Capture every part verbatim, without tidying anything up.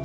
Oh,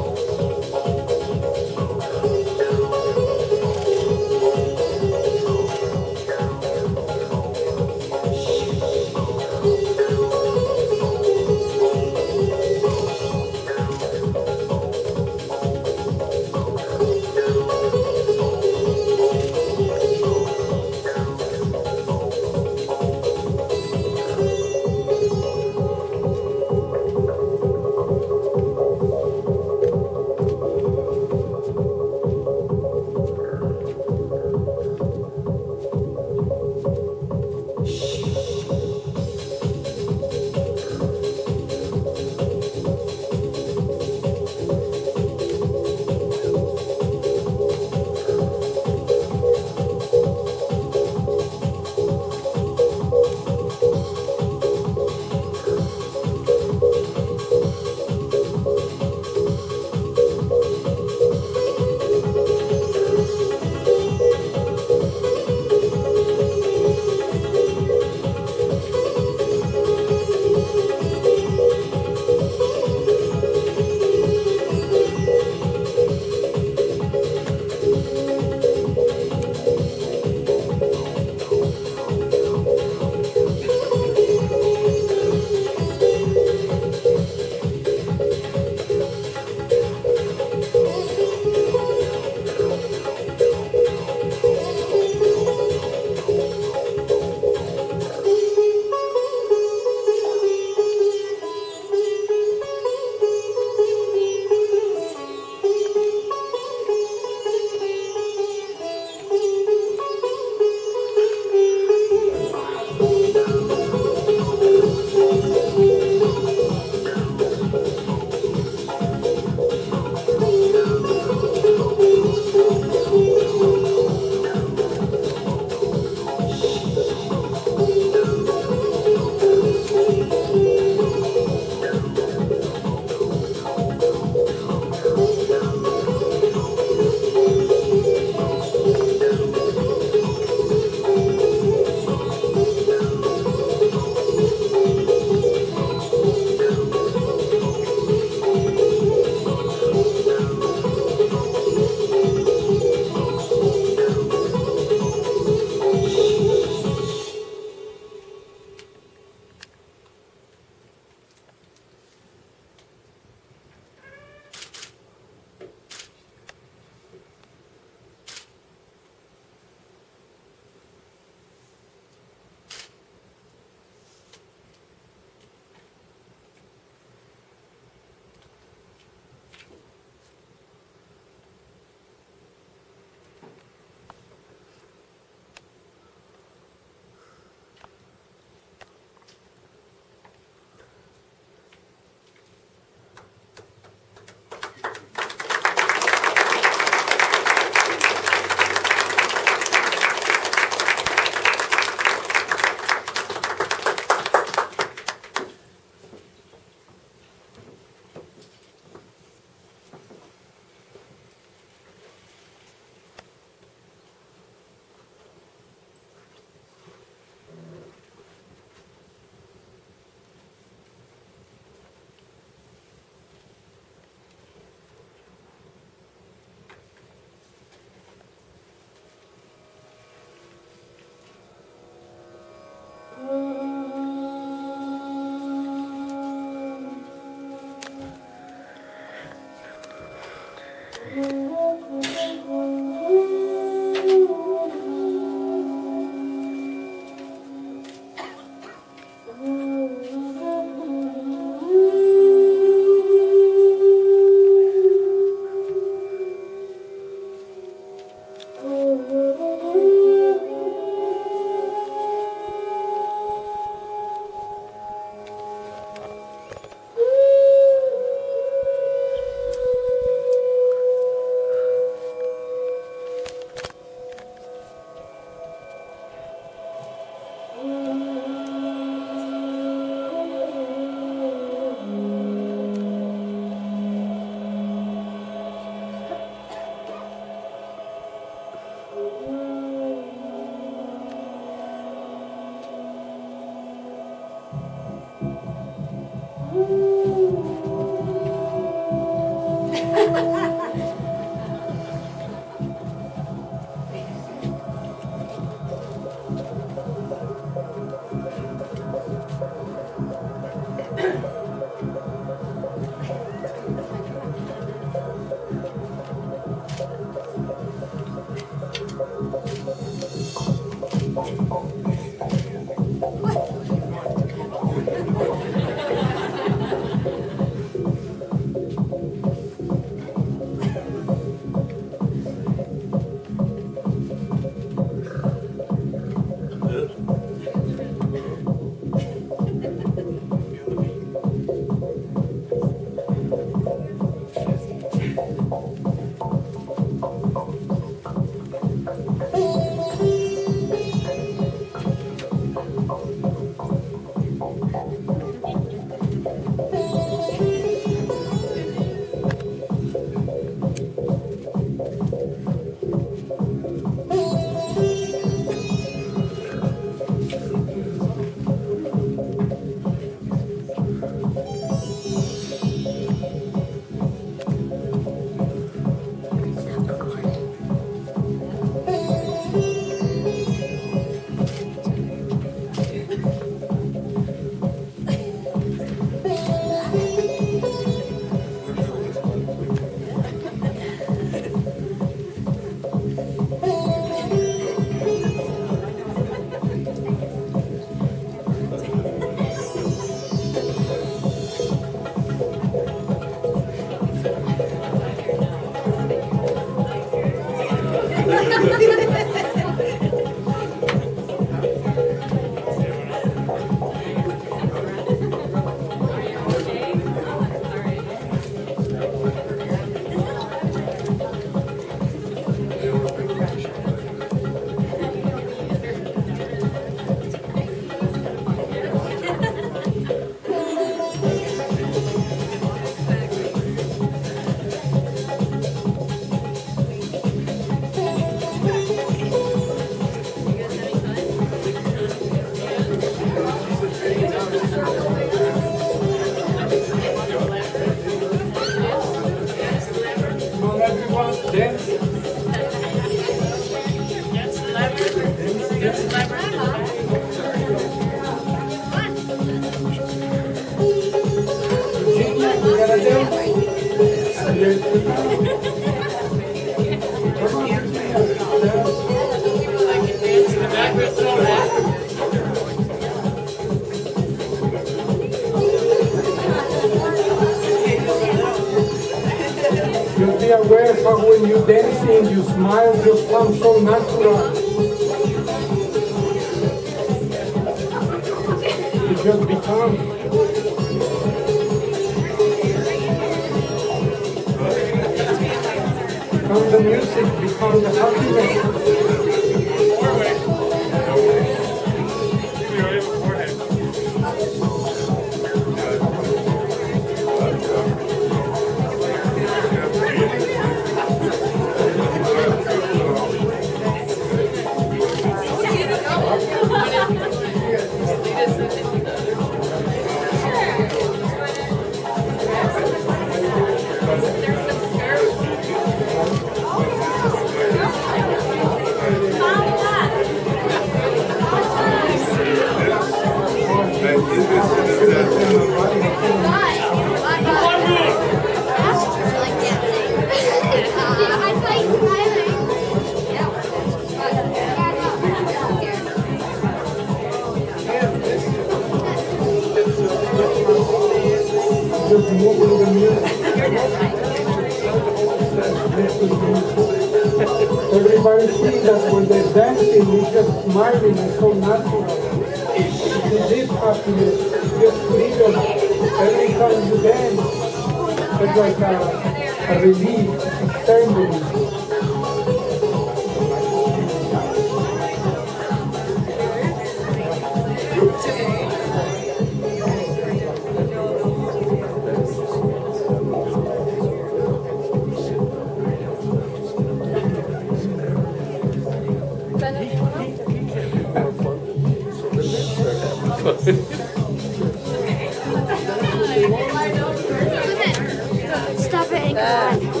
Amen.